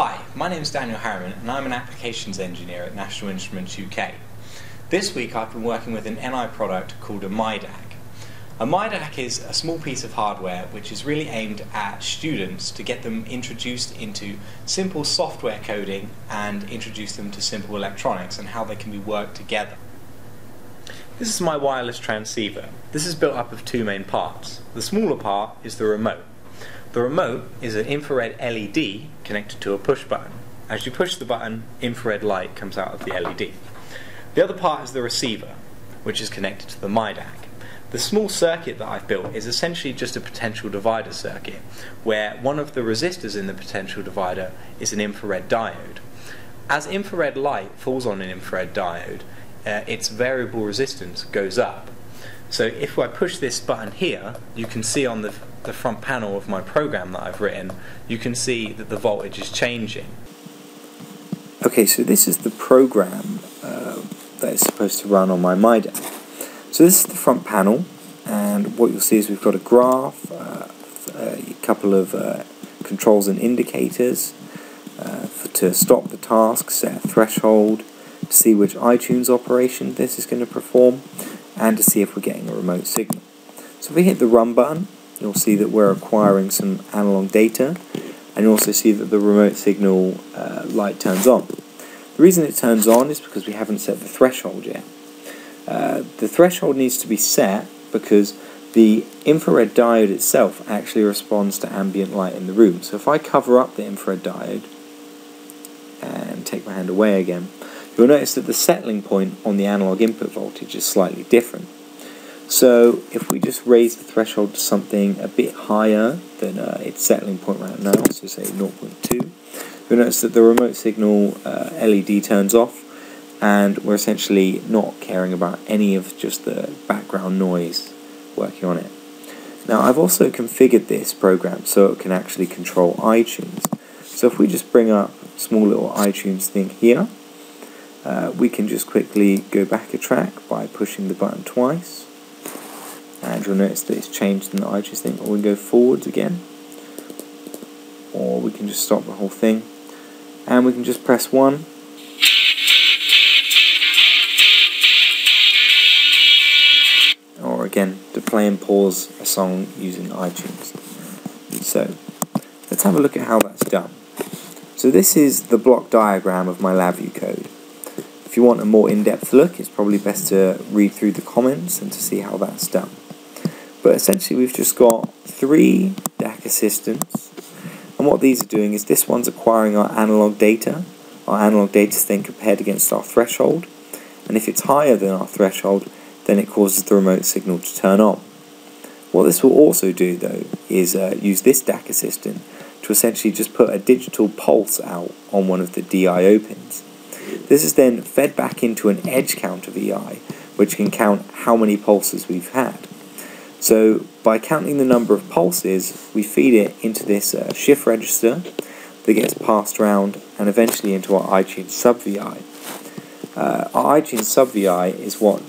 Hi, my name is Daniel Harriman and I'm an Applications Engineer at National Instruments UK. This week I've been working with an NI product called a myDAQ. A myDAQ is a small piece of hardware which is really aimed at students to get them introduced into simple software coding and introduce them to simple electronics and how they can be worked together. This is my wireless transceiver. This is built up of two main parts. The smaller part is the remote. The remote is an infrared LED connected to a push button. As you push the button, infrared light comes out of the LED. The other part is the receiver, which is connected to the myDAQ. The small circuit that I've built is essentially just a potential divider circuit, where one of the resistors in the potential divider is an infrared diode. As infrared light falls on an infrared diode, its variable resistance goes up. So if I push this button here, you can see on the front panel of my program that I've written, you can see that the voltage is changing. Okay, so this is the program that is supposed to run on my myDAQ. So this is the front panel, and what you'll see is we've got a graph, a couple of controls and indicators to stop the task, set a threshold, to see which iTunes operation this is going to perform, and to see if we're getting a remote signal. So if we hit the run button, you'll see that we're acquiring some analog data, and you also see that the remote signal light turns on. The reason it turns on is because we haven't set the threshold yet. The threshold needs to be set because the infrared diode itself actually responds to ambient light in the room. So if I cover up the infrared diode and take my hand away again, you'll notice that the settling point on the analog input voltage is slightly different. So if we just raise the threshold to something a bit higher than its settling point right now, so say 0.2, you'll notice that the remote signal LED turns off, and we're essentially not caring about any of just the background noise working on it. Now I've also configured this program so it can actually control iTunes. So if we just bring up a small little iTunes thing here, we can just quickly go back a track by pushing the button twice. And you'll notice that it's changed in the iTunes thing, or we can go forwards again, or we can just stop the whole thing, and we can just press 1, or again to play and pause a song using iTunes. So let's have a look at how that's done. So this is the block diagram of my LabVIEW code. If you want a more in-depth look, it's probably best to read through the comments and to see how that's done. But essentially we've just got three DAC assistants, and what these are doing is this one's acquiring our analog data. Our analog data is then compared against our threshold, and if it's higher than our threshold, then it causes the remote signal to turn on. What this will also do though is use this DAC assistant to essentially just put a digital pulse out on one of the DIO pins. This is then fed back into an edge counter VI, which can count how many pulses we've had. So by counting the number of pulses, we feed it into this shift register that gets passed around and eventually into our iTunes sub-VI. Our iTunes sub-VI is what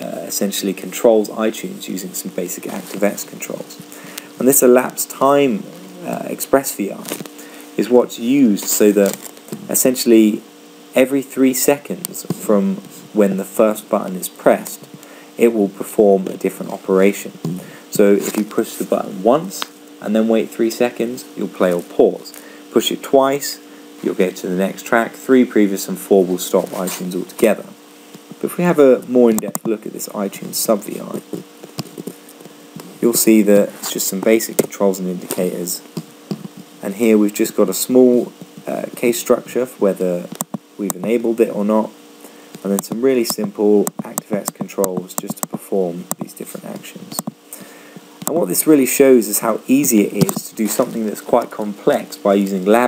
essentially controls iTunes using some basic ActiveX controls. And this elapsed time express VI is what's used so that essentially every 3 seconds from when the first button is pressed, it will perform a different operation. So if you push the button once and then wait 3 seconds, you'll play or pause. Push it twice, you'll get to the next track. 3 previous and 4 will stop iTunes altogether. But if we have a more in-depth look at this iTunes sub-VI, you'll see that it's just some basic controls and indicators. And here we've just got a small case structure for whether we've enabled it or not, and then some really simple ActiveX controls just to perform these different actions. And what this really shows is how easy it is to do something that's quite complex by using LabVIEW.